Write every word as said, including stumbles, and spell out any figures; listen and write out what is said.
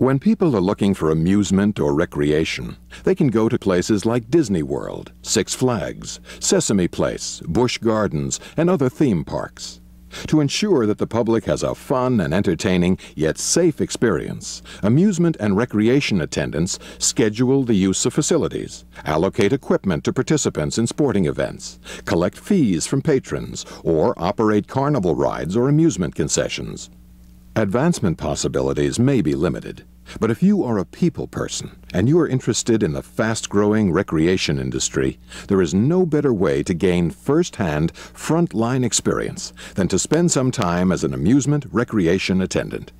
When people are looking for amusement or recreation, they can go to places like Disney World, Six Flags, Sesame Place, Busch Gardens, and other theme parks. To ensure that the public has a fun and entertaining yet safe experience, amusement and recreation attendants schedule the use of facilities, allocate equipment to participants in sporting events, collect fees from patrons, or operate carnival rides or amusement concessions. Advancement possibilities may be limited, but if you are a people person and you are interested in the fast-growing recreation industry, there is no better way to gain first-hand, front-line experience than to spend some time as an amusement recreation attendant.